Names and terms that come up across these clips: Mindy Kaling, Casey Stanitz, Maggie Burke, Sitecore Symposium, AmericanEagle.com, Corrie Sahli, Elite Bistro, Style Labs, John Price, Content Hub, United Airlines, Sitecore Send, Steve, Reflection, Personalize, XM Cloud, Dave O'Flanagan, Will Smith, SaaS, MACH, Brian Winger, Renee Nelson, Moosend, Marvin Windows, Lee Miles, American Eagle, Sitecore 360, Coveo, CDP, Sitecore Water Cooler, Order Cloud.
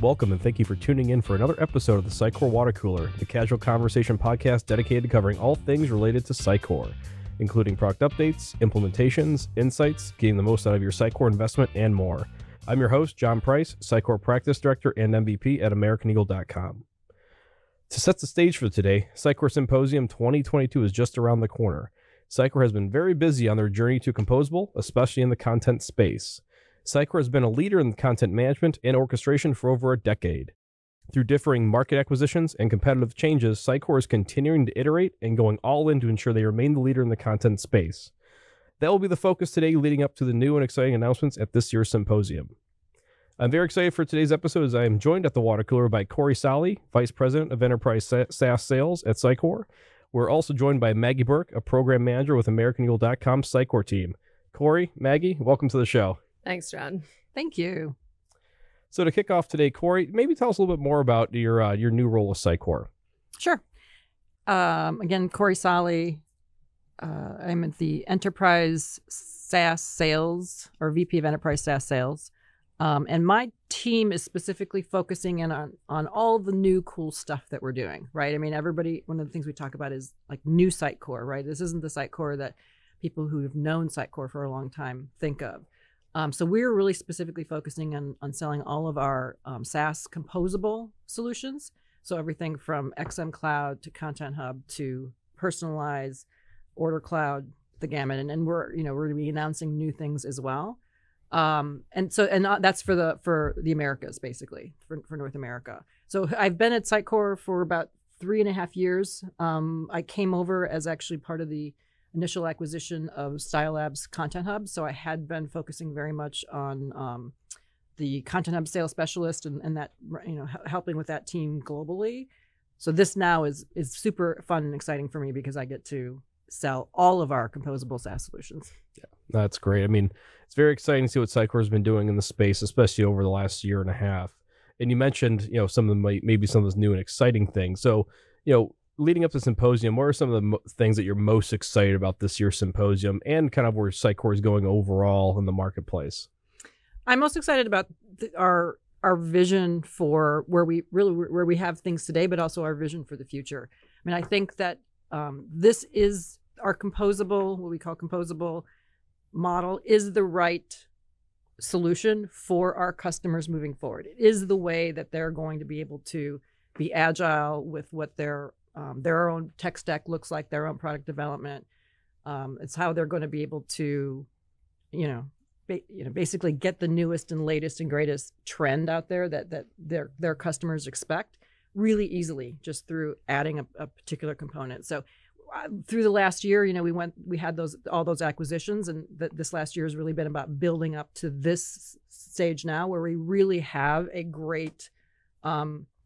Welcome and thank you for tuning in for another episode of the Sitecore Water Cooler, the casual conversation podcast dedicated to covering all things related to Sitecore, including product updates, implementations, insights, getting the most out of your Sitecore investment, and more. I'm your host, John Price, Sitecore Practice Director and MVP at AmericanEagle.com. To set the stage for today, Sitecore Symposium 2022 is just around the corner. Sitecore has been very busy on their journey to composable, especially in the content space. Sitecore has been a leader in content management and orchestration for over a decade. Through differing market acquisitions and competitive changes, Sitecore is continuing to iterate and going all in to ensure they remain the leader in the content space. That will be the focus today leading up to the new and exciting announcements at this year's symposium. I'm very excited for today's episode as I am joined at the water cooler by Corrie Sahli, Vice President of Enterprise SaaS Sales at Sitecore. We're also joined by Maggie Burke, a Program Manager with AmericanEagle.com Sitecore team. Corrie, Maggie, welcome to the show. Thanks, John. Thank you. So to kick off today, Corrie, maybe tell us a little bit more about your new role with Sitecore. Sure. Again, Corrie Sahli. I'm at the Enterprise SaaS Sales, or VP of Enterprise SaaS Sales. And my team is specifically focusing in on all the new cool stuff that we're doing, right? I mean, everybody, one of the things we talk about is like new Sitecore, right? This isn't the Sitecore that people who have known Sitecore for a long time think of. So we're really specifically focusing on selling all of our SaaS composable solutions. So everything from XM Cloud to Content Hub to Personalize, Order Cloud, the gamut. And we're, you know, we're going to be announcing new things as well. That's for the Americas, basically, for North America. So I've been at Sitecore for about 3.5 years. I came over as actually part of the initial acquisition of Style Labs Content Hub. So I had been focusing very much on the Content Hub sales specialist and that, you know, helping with that team globally. So this now is super fun and exciting for me because I get to sell all of our composable SaaS solutions. Yeah, that's great. I mean, it's very exciting to see what Sitecore has been doing in the space, especially over the last 1.5 years. And you mentioned, you know, some of the maybe some of those new and exciting things. So, you know, leading up to the symposium, what are some of the things that you're most excited about this year's symposium and kind of where Sitecore is going overall in the marketplace? I'm most excited about our vision for where we have things today, but also our vision for the future. I mean, I think that this is our composable, what we call composable model, is the right solution for our customers moving forward. It is the way that they're going to be able to be agile with what their own tech stack looks like, their own product development. It's how they're going to be able to, basically get the newest and latest and greatest trend out there that their customers expect really easily just through adding a particular component. So through the last year, you know, we had all those acquisitions, and this last year has really been about building up to this stage now where we really have a great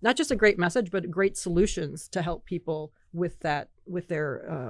not just a great message, but great solutions to help people with that, with their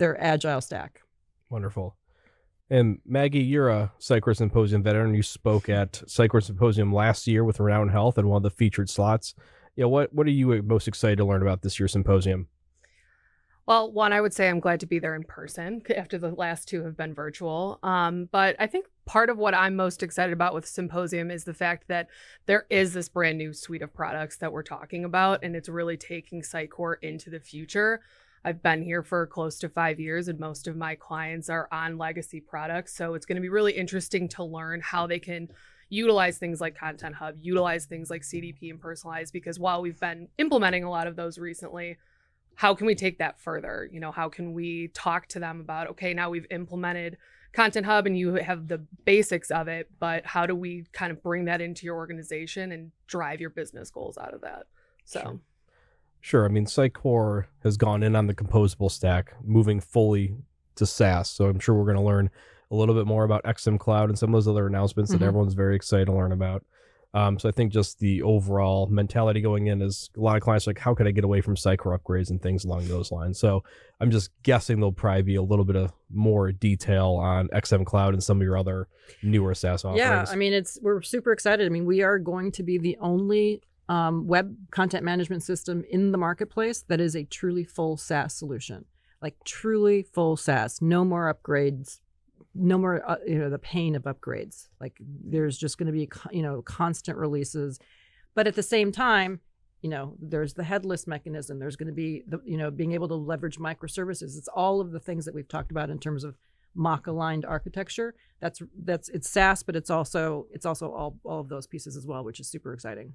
agile stack. Wonderful. And Maggie, you're a Sitecore Symposium veteran. You spoke at Sitecore Symposium last year with Renown Health in one of the featured slots. You know, what are you most excited to learn about this year's symposium? Well, one, I would say I'm glad to be there in person after the last two have been virtual. But I think part of what I'm most excited about with Symposium is the fact that there is this brand new suite of products that we're talking about, and it's really taking Sitecore into the future. I've been here for close to 5 years, and most of my clients are on legacy products. So it's going to be really interesting to learn how they can utilize things like Content Hub, utilize things like CDP and Personalize, because while we've been implementing a lot of those recently, how can we take that further? You know, how can we talk to them about, okay, now we've implemented Content Hub and you have the basics of it, but how do we kind of bring that into your organization and drive your business goals out of that? So, sure. I mean, Sitecore has gone in on the composable stack, moving fully to SaaS. So I'm sure we're going to learn a little bit more about XM Cloud and some of those other announcements that everyone's very excited to learn about. So I think just the overall mentality going in is a lot of clients are like, how could I get away from Sitecore upgrades and things along those lines? So I'm just guessing there'll probably be a little bit of more detail on XM Cloud and some of your other newer SaaS offerings. Yeah, I mean, we're super excited. I mean, we are going to be the only web content management system in the marketplace that is a truly full SaaS solution, like truly full SaaS, no more upgrades. No more, the pain of upgrades. Like there's just going to be, constant releases. But at the same time, you know, there's the headless mechanism. There's going to be, the, you know, being able to leverage microservices. It's all of the things that we've talked about in terms of MACH aligned architecture. That's it's SaaS, but it's also all of those pieces as well, which is super exciting.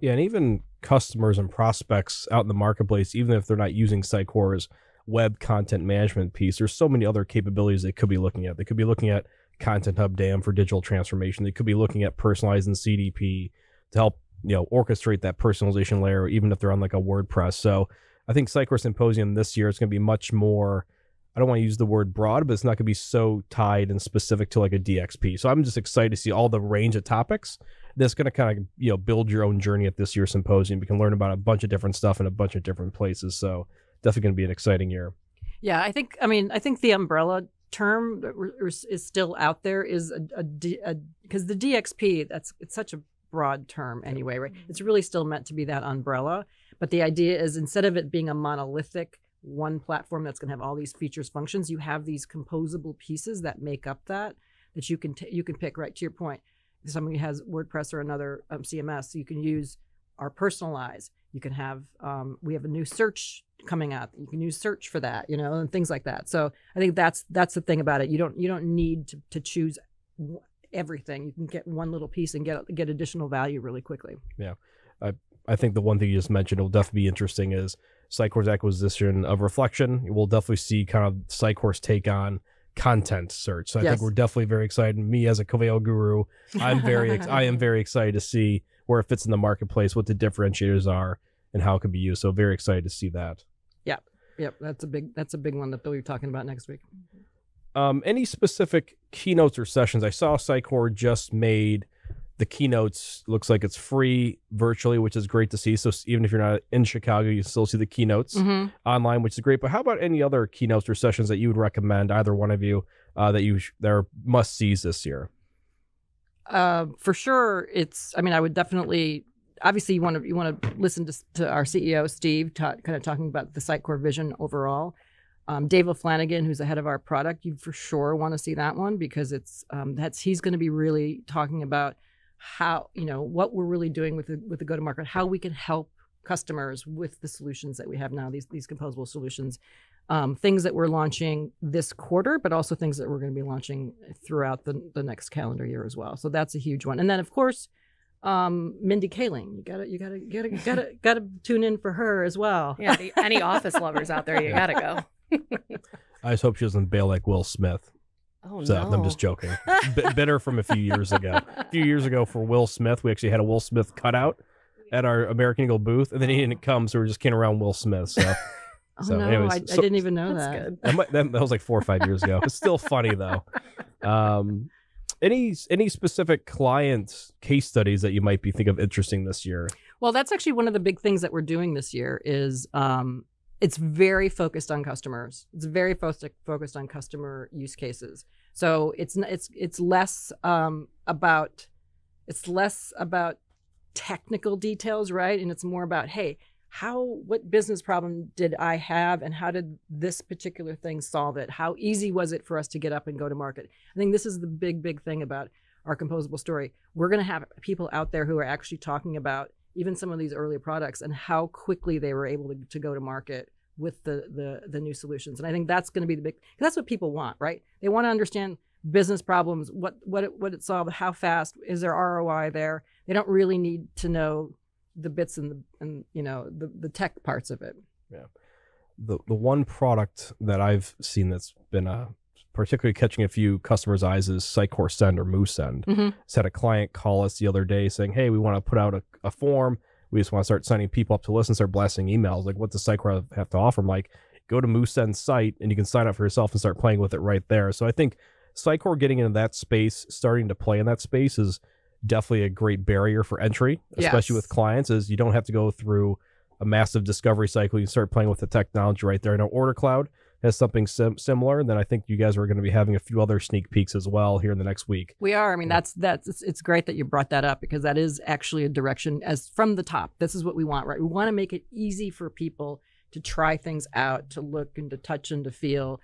Yeah, and even customers and prospects out in the marketplace, even if they're not using Sitecore's web content management piece, there's so many other capabilities they could be looking at. They could be looking at Content Hub DAM for digital transformation. They could be looking at Personalize and CDP to help, you know, orchestrate that personalization layer, even if they're on like a WordPress. So I think Sitecore Symposium this year is going to be much more, I don't want to use the word broad, but it's not going to be so tied and specific to like a DXP. So I'm just excited to see all the range of topics that's going to kind of, you know, build your own journey at this year's symposium. You can learn about a bunch of different stuff in a bunch of different places. So definitely going to be an exciting year. Yeah, I think, I mean, I think the umbrella term that is still out there is because the DXP, it's such a broad term anyway, right? It's really still meant to be that umbrella. But the idea is, instead of it being a monolithic one platform that's going to have all these features, functions, you have these composable pieces that make up that you can pick, right? To your point, if somebody has WordPress or another CMS, you can use our Personalize. You can have, we have a new search coming out. You can use search for that, you know, and things like that. So I think that's the thing about it. You don't need to choose everything. You can get one little piece and get additional value really quickly. Yeah. I think the one thing you just mentioned will definitely be interesting is Sitecore's acquisition of Reflection. We'll definitely see kind of Sitecore's take on content search. So I think we're definitely very excited. Me as a Coveo guru, I am very excited to see where it fits in the marketplace, what the differentiators are, and how it can be used. So very excited to see that. Yeah. Yep. That's a big one that they'll be talking about next week. Any specific keynotes or sessions? I saw Sitecore just made the keynotes, looks like it's free virtually, which is great to see. So even if you're not in Chicago, you still see the keynotes online, which is great. But how about any other keynotes or sessions that you would recommend, either one of you, that are must-sees this year? For sure, it's, I mean, I would definitely, obviously you want to listen to our CEO, Steve, kind of talking about the Sitecore vision overall. Dave O'Flanagan, who's the head of our product, you for sure want to see that one, because it's he's going to be really talking about how, you know, what we're really doing with the go-to-market, how we can help customers with the solutions that we have now, these composable solutions, things that we're launching this quarter, but also things that we're going to be launching throughout the next calendar year as well. So that's a huge one. And then of course, Mindy Kaling, you gotta tune in for her as well. Yeah, any office lovers out there, you gotta go. I just hope she doesn't bail like Will Smith. Oh, so, no. I'm just joking. Bitter from a few years ago. A few years ago for Will Smith, we actually had a Will Smith cutout at our American Eagle booth, and then he didn't come, so we were just kidding around Will Smith. So, anyways, I didn't even know that. That was like 4 or 5 years ago. It's still funny though. Any specific client case studies that you might be thinking of interesting this year? Well, that's actually one of the big things that we're doing this year is. It's very focused on customers. It's very focused on customer use cases. So it's less about technical details, right? And it's more about, hey, what business problem did I have, and how did this particular thing solve it? How easy was it for us to get up and go to market? I think this is the big thing about our composable story. We're going to have people out there who are actually talking about even some of these early products and how quickly they were able to go to market with the new solutions. And I think that's going to be the big, because that's what people want, right? They want to understand business problems, what it solved, how fast, is there ROI there? They don't really need to know the bits and you know, the tech parts of it. Yeah. The one product that I've seen that's been particularly catching a few customers' eyes is Sitecore Send, or Moosend. Just had a client call us the other day saying, hey, we want to put out a form. We just want to start signing people up to listen, start blasting emails. Like, what does Sitecore have to offer? I'm like, go to Moosend's site and you can sign up for yourself and start playing with it right there. So I think Sitecore getting into that space, starting to play in that space, is definitely a great barrier for entry, especially with clients, is you don't have to go through a massive discovery cycle. You can start playing with the technology right there. I know Order Cloud has something similar, and then I think you guys are going to be having a few other sneak peeks as well here in the next week. We are. I mean, it's great that you brought that up, because that is actually a direction as from the top. This is what we want, right? We want to make it easy for people to try things out, to look and to touch and to feel,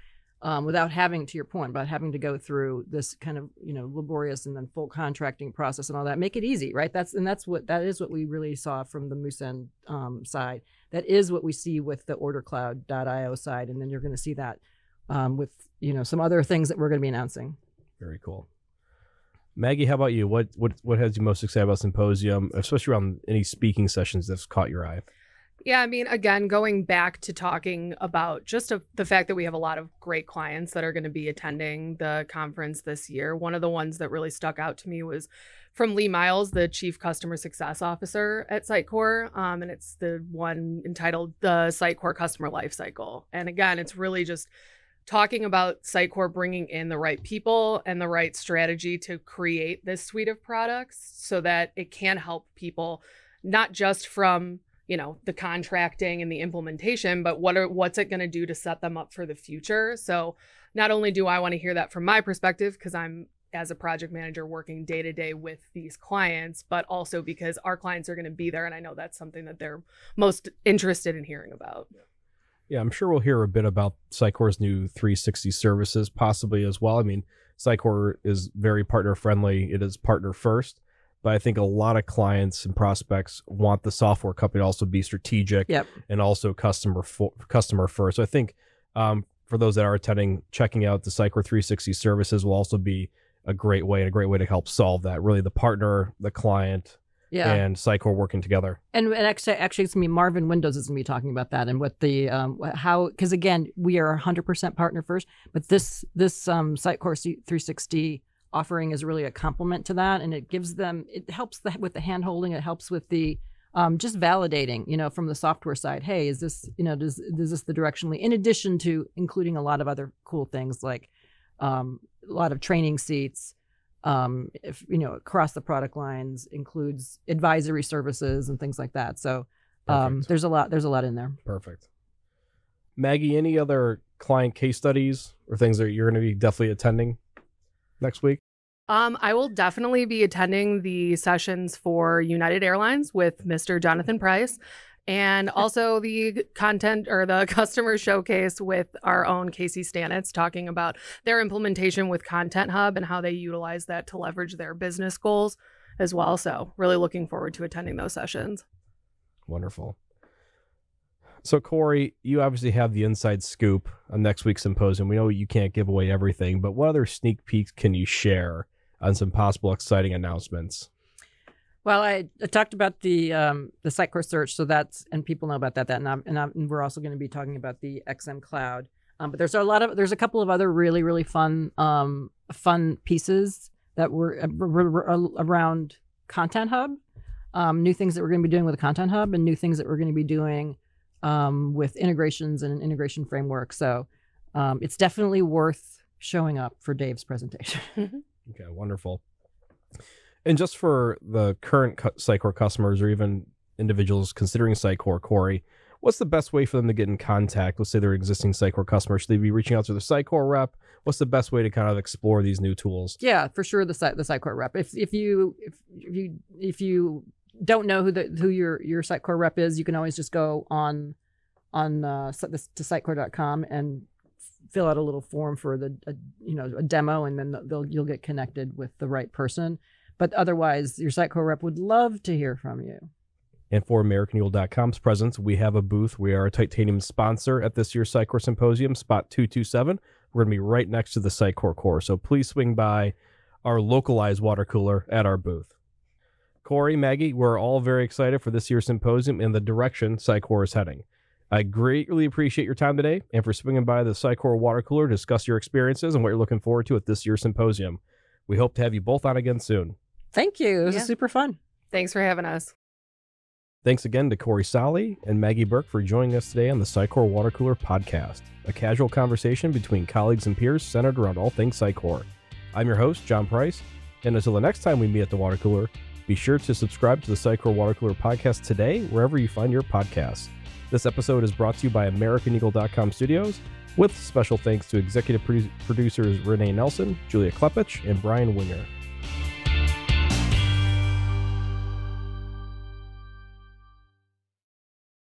without having, to your point, about having to go through this kind of, you know, laborious and then full contracting process and all that. Make it easy, right? That is what we really saw from the Moosend side. That is what we see with the OrderCloud.io side, and then you're going to see that with, you know, some other things that we're going to be announcing. Very cool. Maggie, how about you? What has you most excited about Symposium, especially around any speaking sessions that's caught your eye? Yeah, I mean, again, going back to talking about just the fact that we have a lot of great clients that are going to be attending the conference this year. One of the ones that really stuck out to me was from Lee Miles, the Chief Customer Success Officer at Sitecore, and it's the one entitled The Sitecore Customer Lifecycle. And again, it's really just talking about Sitecore bringing in the right people and the right strategy to create this suite of products so that it can help people, not just from, you know, the contracting and the implementation, but what's it going to do to set them up for the future? So not only do I want to hear that from my perspective, because I'm, as a project manager, working day to day with these clients, but also because our clients are going to be there. And I know that's something that they're most interested in hearing about. Yeah, I'm sure we'll hear a bit about Sitecore's new 360 services possibly as well. I mean, Sitecore is very partner friendly. It is partner first. But I think a lot of clients and prospects want the software company to also be strategic, yep, and also customer first. So I think for those that are attending, checking out the Sitecore 360 services will also be a great way to help solve that. Really, the partner, the client, yeah, and Sitecore working together. And actually, it's going to be Marvin Windows is going to be talking about that and what the how, because again, we are 100% partner first, but this Sitecore 360. Offering is really a compliment to that, and it gives them, it helps with the hand holding, it helps with the just validating, you know, from the software side, hey, is this, you know, is this the direction, in addition to including a lot of other cool things like a lot of training seats, if, you know, across the product lines, includes advisory services and things like that. So there's a lot in there. Perfect. Maggie, any other client case studies or things that you're going to be definitely attending next week? I will definitely be attending the sessions for United Airlines with Mr. Jonathan Price, and also the content or the customer showcase with our own Casey Stanitz, talking about their implementation with Content Hub and how they utilize that to leverage their business goals as well. So really looking forward to attending those sessions. Wonderful. So Corey, you obviously have the inside scoop on next week's Symposium. We know you can't give away everything, but what other sneak peeks can you share on some possible exciting announcements? Well, I talked about the Sitecore search, so that's, and people know about that. And we're also going to be talking about the XM Cloud. But there's a couple of other really fun fun pieces that were around Content Hub, new things that we're going to be doing with the Content Hub, and new things that we're going to be doing with integrations and an integration framework. So it's definitely worth showing up for Dave's presentation. Okay, wonderful. And just for the current Sitecore customers or even individuals considering Sitecore, Corey, what's the best way for them to get in contact? Let's say they're existing Sitecore customers. Should they be reaching out to their Sitecore rep? What's the best way to kind of explore these new tools? Yeah, for sure, the Sitecore rep. If you don't know who your Sitecore rep is, you can always just go on to Sitecore.com and fill out a little form for a demo, and then you'll get connected with the right person. But otherwise, your Sitecore rep would love to hear from you. And for AmericanEagle.com's presence, we have a booth. We are a titanium sponsor at this year's Sitecore Symposium, spot 227. We're going to be right next to the Sitecore core. So please swing by our localized water cooler at our booth. Corey, Maggie, we're all very excited for this year's Symposium and the direction Sitecore is heading. I greatly appreciate your time today and for swinging by the Sitecore Water Cooler to discuss your experiences and what you're looking forward to at this year's Symposium. We hope to have you both on again soon. Thank you. It was super fun. Thanks for having us. Thanks again to Corrie Sahli and Maggie Burke for joining us today on the Sitecore Water Cooler podcast, a casual conversation between colleagues and peers centered around all things Sitecore. I'm your host, John Price, and until the next time we meet at the water cooler, be sure to subscribe to the Sitecore Water Cooler podcast today, wherever you find your podcasts. This episode is brought to you by AmericanEagle.com Studios, with special thanks to executive producers Renee Nelson, Julia Klepich, and Brian Winger.